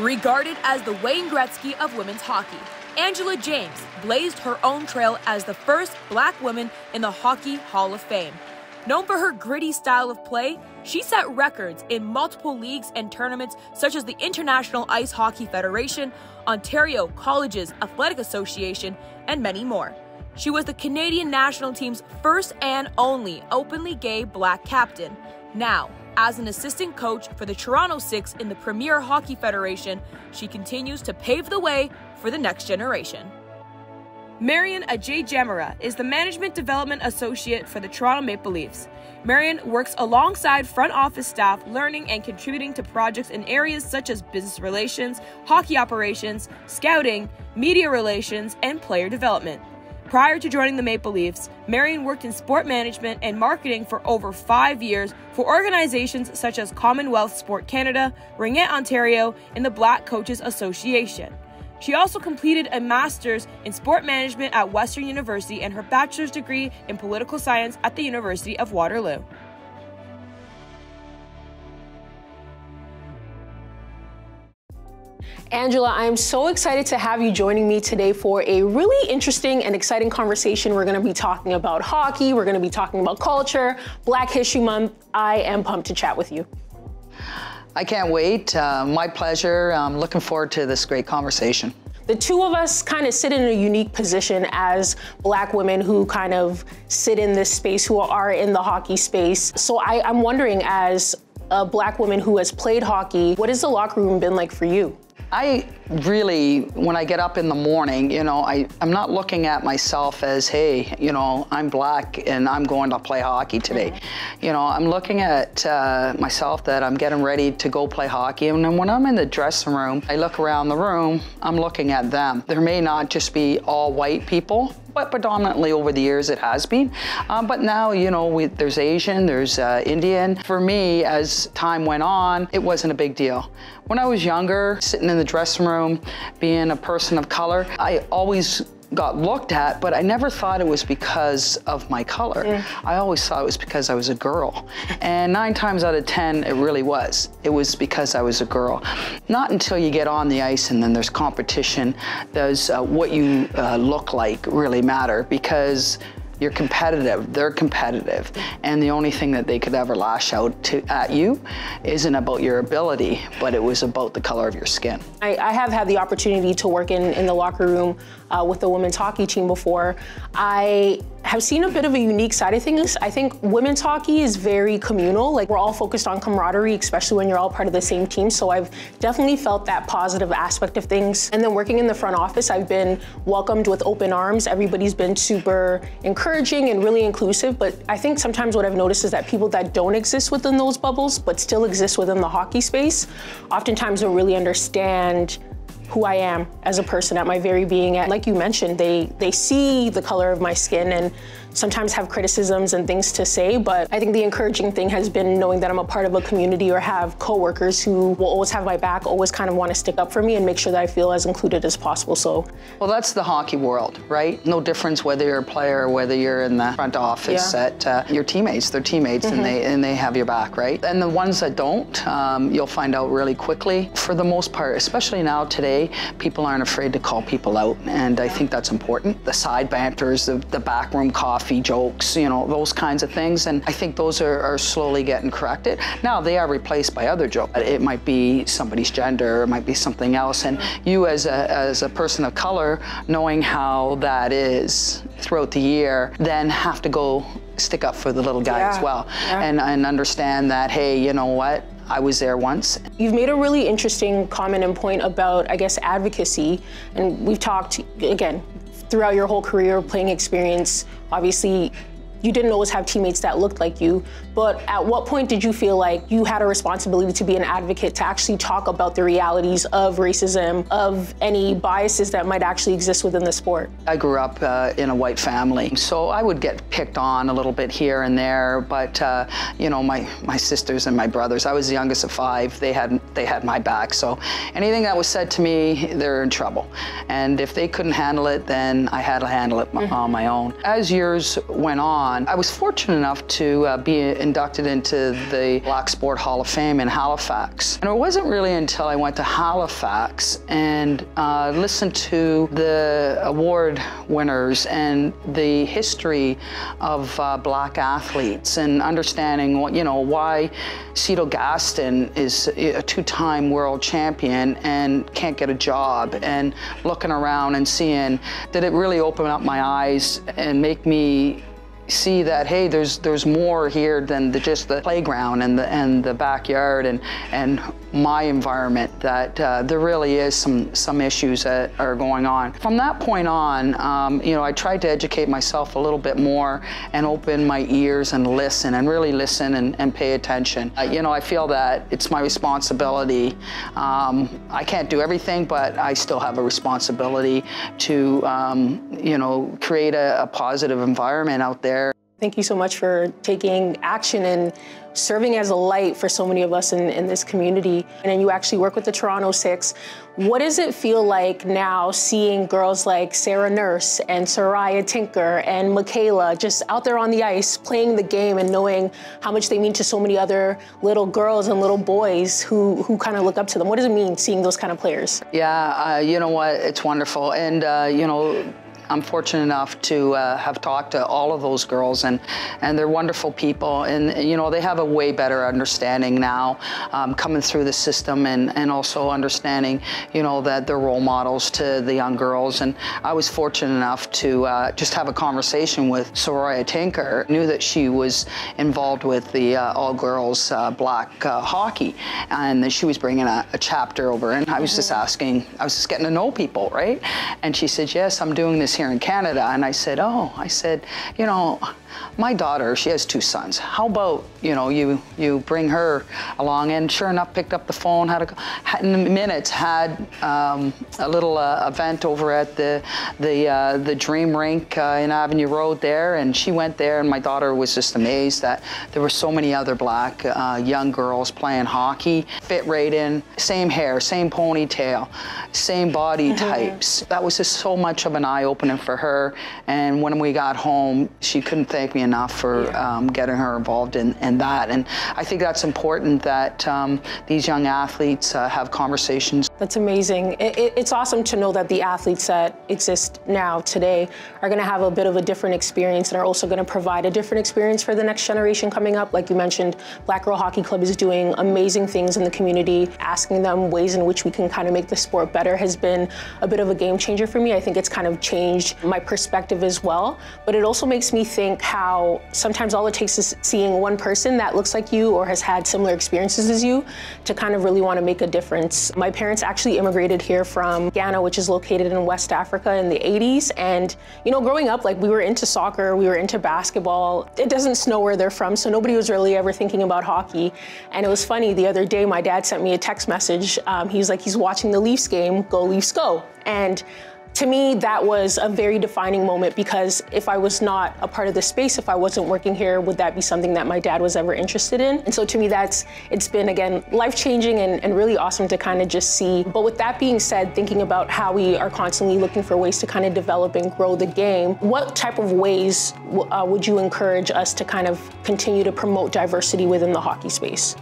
Regarded as the Wayne Gretzky of women's hockey, Angela James blazed her own trail as the first Black woman in the Hockey Hall of Fame. Known for her gritty style of play, she set records in multiple leagues and tournaments such as the International Ice Hockey Federation, Ontario Colleges Athletic Association, and many more. She was the Canadian national team's first and only openly gay Black captain. Now, as an assistant coach for the Toronto Six in the Premier Hockey Federation, she continues to pave the way for the next generation. Marian Agyei-Gyamera is the Management Development Associate for the Toronto Maple Leafs. Marian works alongside front office staff, learning and contributing to projects in areas such as business relations, hockey operations, scouting, media relations, and player development. Prior to joining the Maple Leafs, Marian worked in sport management and marketing for over 5 years for organizations such as Commonwealth Sport Canada, Ringette Ontario, and the Black Coaches Association. She also completed a master's in sport management at Western University and her bachelor's degree in political science at the University of Waterloo. Angela, I am so excited to have you joining me today for a really interesting and exciting conversation. We're going to be talking about hockey, we're going to be talking about culture, Black History Month. I am pumped to chat with you. I can't wait. My pleasure. I'm looking forward to this great conversation. The two of us kind of sit in a unique position as Black women who kind of sit in this space, who are in the hockey space. So I'm wondering, as a Black woman who has played hockey, what has the locker room been like for you? I really, when I get up in the morning, you know, I'm not looking at myself as, hey, you know, I'm Black and I'm going to play hockey today. Mm-hmm. You know, I'm looking at myself that I'm getting ready to go play hockey. And then when I'm in the dressing room, I look around the room, I'm looking at them. There may not just be all white people, but predominantly over the years it has been. But now, you know, there's Asian, there's Indian. For me, as time went on, it wasn't a big deal. When I was younger, sitting in the dressing room, being a person of color, I always got looked at, but I never thought it was because of my color. Yeah. I always thought it was because I was a girl. And 9 times out of 10, it really was. It was because I was a girl. Not until you get on the ice and then there's competition does what you look like really matter, because you're competitive, they're competitive. And the only thing that they could ever lash out at you isn't about your ability, but it was about the color of your skin. I have had the opportunity to work in the locker room with the women's hockey team before. I have seen a bit of a unique side of things. I think women's hockey is very communal. Like, we're all focused on camaraderie, especially when you're all part of the same team. So I've definitely felt that positive aspect of things. And then working in the front office, I've been welcomed with open arms. Everybody's been super encouraging and really inclusive. But I think sometimes what I've noticed is that people that don't exist within those bubbles, but still exist within the hockey space, oftentimes don't really understand who I am as a person, at my very being. And like you mentioned, they see the color of my skin and sometimes have criticisms and things to say, but I think the encouraging thing has been knowing that I'm a part of a community or have coworkers who will always have my back, always kind of want to stick up for me and make sure that I feel as included as possible. So, well, that's the hockey world, right? No difference whether you're a player or whether you're in the front office. Yeah. At your teammates, they're teammates, mm-hmm. and they have your back, right? And the ones that don't, you'll find out really quickly. For the most part, especially now today, people aren't afraid to call people out, and I think that's important. The side banters, the backroom coffee jokes, you know, those kinds of things, and I think those are slowly getting corrected. Now, they are replaced by other jokes. It might be somebody's gender, it might be something else, and you as a person of color, knowing how that is throughout the year, then have to go stick up for the little guy. Yeah. As well. Yeah. And understand that, hey, you know what? I was there once. You've made a really interesting comment and point about, I guess, advocacy. And we've talked, again, throughout your whole career, playing experience, obviously, you didn't always have teammates that looked like you, but at what point did you feel like you had a responsibility to be an advocate, to actually talk about the realities of racism, of any biases that might actually exist within the sport? I grew up in a white family, so I would get picked on a little bit here and there, but you know, my sisters and my brothers, I was the youngest of 5, they had my back, so anything that was said to me, they're in trouble. And if they couldn't handle it, then I had to handle it on my own. As years went on, on. I was fortunate enough to be inducted into the Black Sport Hall of Fame in Halifax. And it wasn't really until I went to Halifax and listened to the award winners and the history of Black athletes and understanding what, you know, why Cito Gaston is a two-time world champion and can't get a job, and looking around and seeing that it really opened up my eyes and make me see that, hey, there's more here than just the playground and the backyard and my environment, that there really is some issues that are going on. From that point on, you know, I tried to educate myself a little bit more and open my ears and listen and really listen and pay attention. You know, I feel that it's my responsibility. I can't do everything, but I still have a responsibility to, you know, create a positive environment out there. Thank you so much for taking action and serving as a light for so many of us in this community. And then you actually work with the Toronto Six. What does it feel like now seeing girls like Sarah Nurse and Soraya Tinker and Michaela just out there on the ice playing the game and knowing how much they mean to so many other little girls and little boys who kind of look up to them? What does it mean seeing those kind of players? Yeah, you know what, it's wonderful. And you know, I'm fortunate enough to have talked to all of those girls, and they're wonderful people, and you know, they have a way better understanding now, coming through the system, and also understanding, you know, that they're role models to the young girls. And I was fortunate enough to just have a conversation with Soraya Tinker. I knew that she was involved with the all-girls Black hockey, and that she was bringing a chapter over, and I was just asking, I was just getting to know people, right? And she said, yes, I'm doing this here in Canada. And I said, oh, I said, you know, my daughter, she has two sons. How about, you know, you bring her along? And sure enough, picked up the phone, had a little event over at the Dream Rink in Avenue Road there, and she went there, and my daughter was just amazed that there were so many other Black young girls playing hockey. Fit right in, same hair, same ponytail, same body types. That was just so much of an eye-opening for her, and when we got home, she couldn't thank me enough for getting her involved in that. And I think that's important, that these young athletes have conversations. That's amazing. It's awesome to know that the athletes that exist now today are going to have a bit of a different experience, and are also going to provide a different experience for the next generation coming up. Like you mentioned, Black Girl Hockey Club is doing amazing things in the community. Asking them ways in which we can kind of make the sport better has been a bit of a game changer for me. I think it's kind of changed my perspective as well, but it also makes me think how sometimes all it takes is seeing one person that looks like you or has had similar experiences as you to kind of really want to make a difference. My parents actually immigrated here from Ghana, which is located in West Africa, in the 80s. And, you know, growing up, like, we were into soccer, we were into basketball. It doesn't snow where they're from, so nobody was really ever thinking about hockey. And it was funny, the other day, my dad sent me a text message. He was like, he's watching the Leafs game, go Leafs go. And to me, that was a very defining moment, because if I was not a part of the space, if I wasn't working here, would that be something that my dad was ever interested in? And so to me, it's been, again, life-changing and really awesome to kind of just see. But with that being said, thinking about how we are constantly looking for ways to kind of develop and grow the game, what type of ways would you encourage us to kind of continue to promote diversity within the hockey space?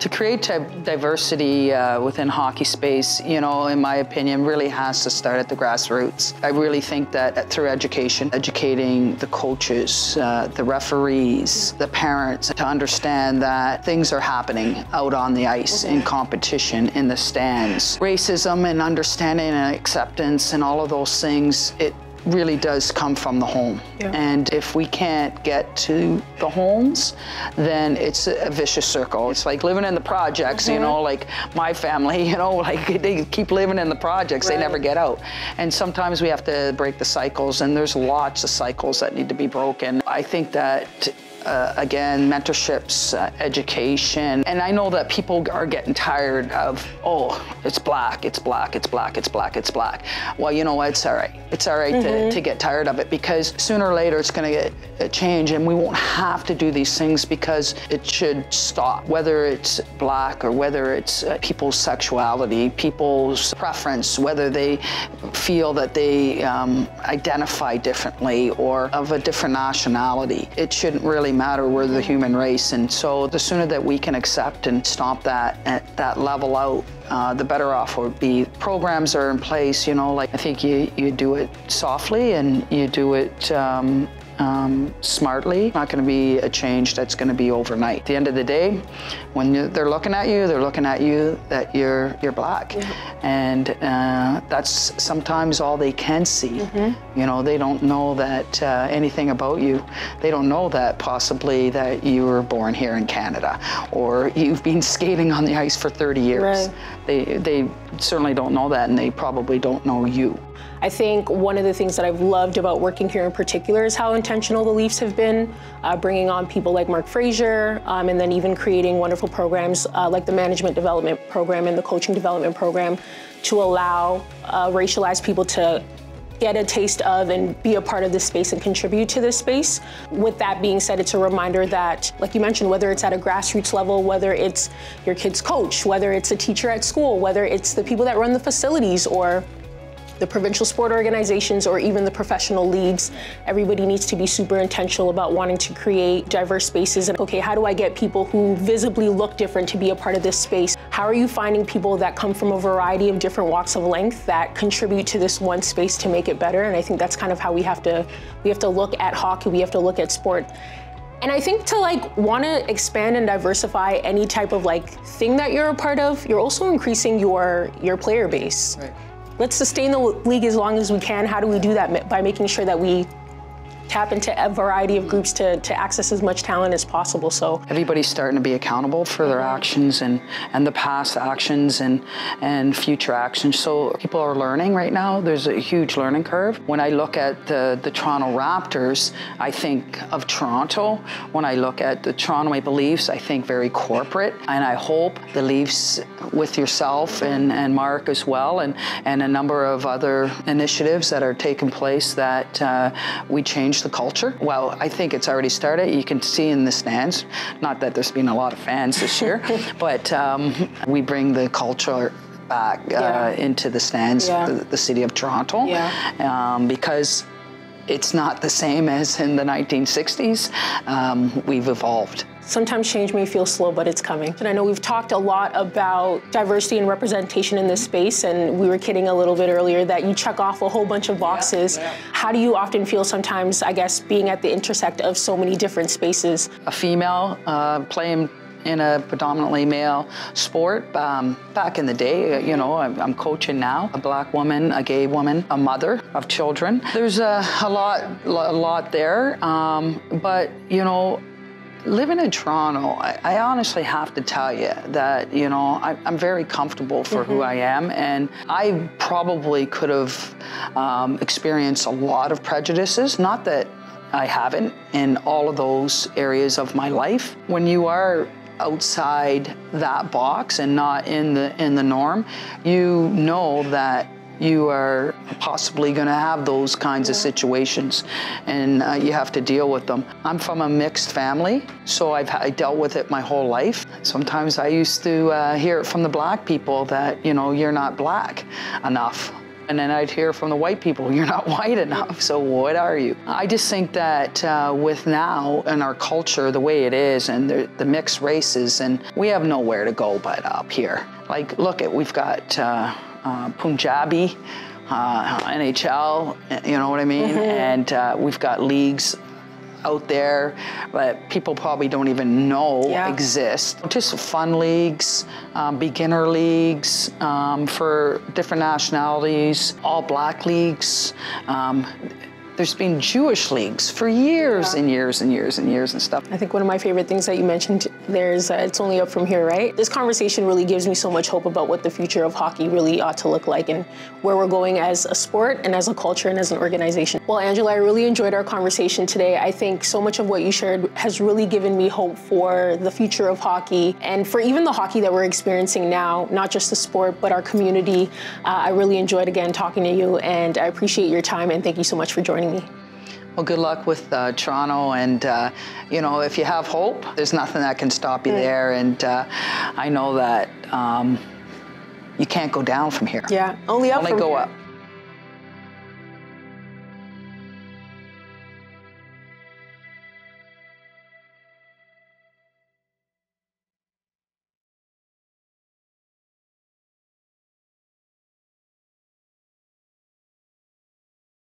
To create diversity within hockey space, you know, in my opinion, really has to start at the grassroots. I really think that through education, educating the coaches, the referees, the parents, to understand that things are happening out on the ice, in competition, in the stands. Racism and understanding and acceptance and all of those things, it really does come from the home. Yeah. And if we can't get to the homes, then it's a vicious circle. It's like living in the projects, you know, like my family, you know, like they keep living in the projects, they never get out. And sometimes we have to break the cycles, and there's lots of cycles that need to be broken. I think that Again, mentorships, education. And I know that people are getting tired of, oh, it's black, it's black, it's black, it's black, it's black. Well, you know what, it's all right. It's all right to get tired of it, because sooner or later it's gonna get a change and we won't have to do these things, because it should stop. Whether it's black or whether it's people's sexuality, people's preference, whether they feel that they identify differently or of a different nationality. It shouldn't really matter. We're the human race, and so the sooner that we can accept and stomp that at that level out, the better off we'll be. Programs are in place, you know, like I think you do it softly and you do it smartly. Not going to be a change that's going to be overnight. At the end of the day, when they're looking at you, that you're black, and that's sometimes all they can see. You know, they don't know that anything about you. They don't know that possibly that you were born here in Canada, or you've been skating on the ice for 30 years. They certainly don't know that, and they probably don't know you. I think one of the things that I've loved about working here in particular is how intentional the Leafs have been, bringing on people like Mark Fraser, and then even creating wonderful programs like the Management Development Program and the Coaching Development Program to allow racialized people to get a taste of and be a part of this space and contribute to this space. With that being said, it's a reminder that, like you mentioned, whether it's at a grassroots level, whether it's your kid's coach, whether it's a teacher at school, whether it's the people that run the facilities or the provincial sport organizations or even the professional leagues, everybody needs to be super intentional about wanting to create diverse spaces. And okay, how do I get people who visibly look different to be a part of this space? How are you finding people that come from a variety of different walks of life that contribute to this one space to make it better? And I think that's kind of how we have to look at hockey, we have to look at sport. And I think to like want to expand and diversify any type of like thing that you're a part of, you're also increasing your player base. Right. Let's sustain the league as long as we can. How do we do that? By making sure that we tap into a variety of groups to access as much talent as possible. So everybody's starting to be accountable for their actions and the past actions and future actions. So people are learning right now. There's a huge learning curve. When I look at the Toronto Raptors, I think of Toronto. When I look at the Toronto Maple Leafs, I think very corporate. And I hope the Leafs, with yourself and Mark as well, and a number of other initiatives that are taking place, that we change the culture. Well, I think it's already started. You can see in the stands, not that there's been a lot of fans this year, but we bring the culture back into the stands, the city of Toronto, because it's not the same as in the 1960s. We've evolved. Sometimes change may feel slow, but it's coming. And I know we've talked a lot about diversity and representation in this space, and we were kidding a little bit earlier that you check off a whole bunch of boxes. How do you often feel sometimes, I guess, being at the intersect of so many different spaces? A female playing in a predominantly male sport. Back in the day, you know, I'm coaching now, a black woman, a gay woman, a mother of children. There's a lot there, but you know, living in Toronto, I honestly have to tell you that, you know, I'm very comfortable for who I am, and I probably could have experienced a lot of prejudices, not that I haven't in all of those areas of my life. When you are outside that box and not in the norm, you know that you are possibly going to have those kinds of situations, and you have to deal with them. I'm from a mixed family, so I dealt with it my whole life. Sometimes I used to hear it from the black people that, you know, you're not black enough. And then I'd hear from the white people, you're not white enough, so what are you? I just think that with now and our culture the way it is and the mixed races, and we have nowhere to go but up here. Like, look at, we've got Punjabi, NHL, you know what I mean? And we've got leagues out there that people probably don't even know exist. Just fun leagues, beginner leagues for different nationalities, all black leagues. There's been Jewish leagues for years and years and years and years and stuff. I think one of my favorite things that you mentioned there is it's only up from here, right? This conversation really gives me so much hope about what the future of hockey really ought to look like and where we're going as a sport and as a culture and as an organization. Well, Angela, I really enjoyed our conversation today. I think so much of what you shared has really given me hope for the future of hockey and for even the hockey that we're experiencing now, not just the sport, but our community. I really enjoyed, again, talking to you, and I appreciate your time, and thank you so much for joining me. Well, good luck with Toronto, and you know, if you have hope, there's nothing that can stop you there, and I know that you can't go down from here. Yeah, only up. Only go up.